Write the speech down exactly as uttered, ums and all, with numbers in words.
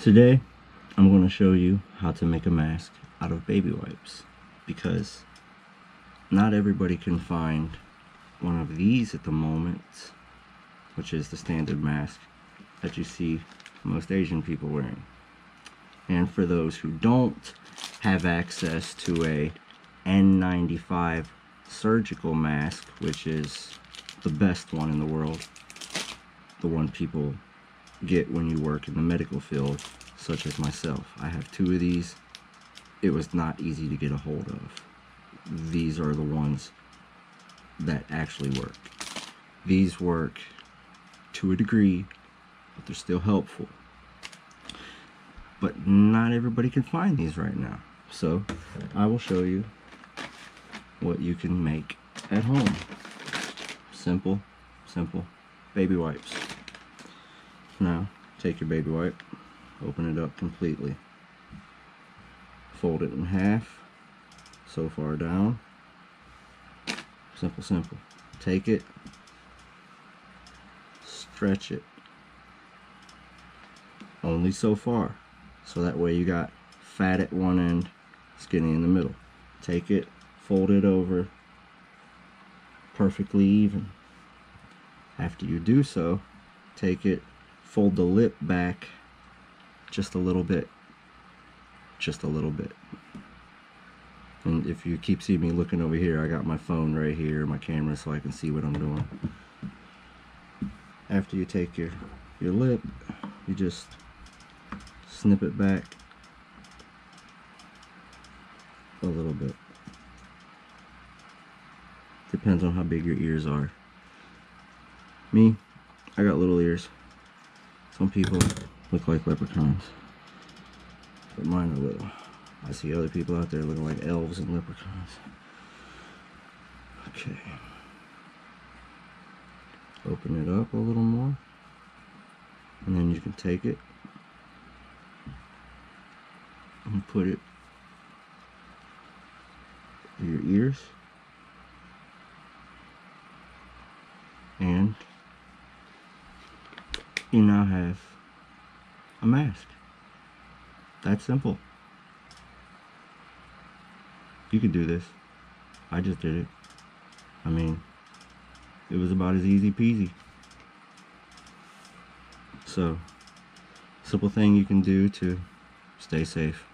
Today I'm going to show you how to make a mask out of baby wipes, because not everybody can find one of these at the moment, which is the standard mask that you see most Asian people wearing. And for those who don't have access to a N ninety-five surgical mask, which is the best one in the world, the one people get when you work in the medical field, such as myself. I have two of these. It was not easy to get a hold of. These are the ones that actually work. These work to a degree, but they're still helpful. But not everybody can find these right now. So I will show you what you can make at home. Simple, simple baby wipes. Now, take your baby wipe, open it up completely, fold it in half, so far down. Simple, simple. Take it, stretch it, only so far, so that way you got fat at one end, skinny in the middle. Take it, fold it over, perfectly even. After you do so, take it, fold the lip back just a little bit, just a little bit. And if you keep seeing me looking over here, I got my phone right here, my camera, so I can see what I'm doing. After you take your, your lip, you just snip it back a little bit. Depends on how big your ears are. Me, I got little ears. Some people look like leprechauns, but mine are little. I see other people out there looking like elves and leprechauns. Okay. Open it up a little more, and then you can take it and put it in your ears and you now have a mask. That's simple. You can do this. I just did it. I mean, it was about as easy peasy. So, simple thing you can do to stay safe.